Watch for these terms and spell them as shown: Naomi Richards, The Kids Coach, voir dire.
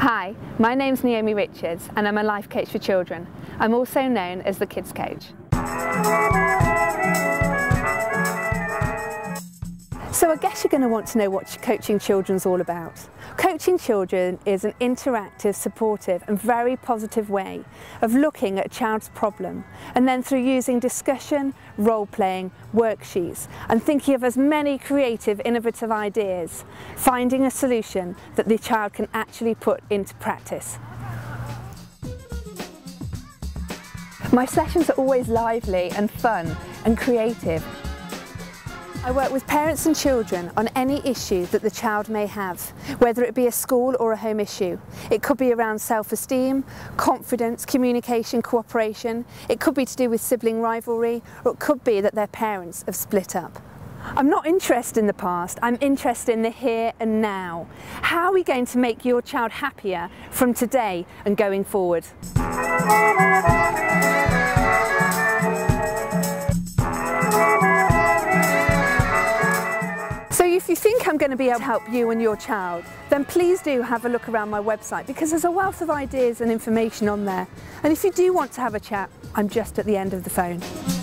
Hi, my name's Naomi Richards and I'm a life coach for children. I'm also known as the Kids Coach. So I guess you're going to want to know what coaching children's all about. Coaching children is an interactive, supportive and very positive way of looking at a child's problem, and then through using discussion, role-playing, worksheets and thinking of as many creative, innovative ideas, finding a solution that the child can actually put into practice. My sessions are always lively and fun and creative. I work with parents and children on any issue that the child may have, whether it be a school or a home issue. It could be around self-esteem, confidence, communication, cooperation. It could be to do with sibling rivalry, or it could be that their parents have split up. I'm not interested in the past, I'm interested in the here and now. How are we going to make your child happier from today and going forward? If you think I'm going to be able to help you and your child, then please do have a look around my website, because there's a wealth of ideas and information on there. And if you do want to have a chat, I'm just at the end of the phone.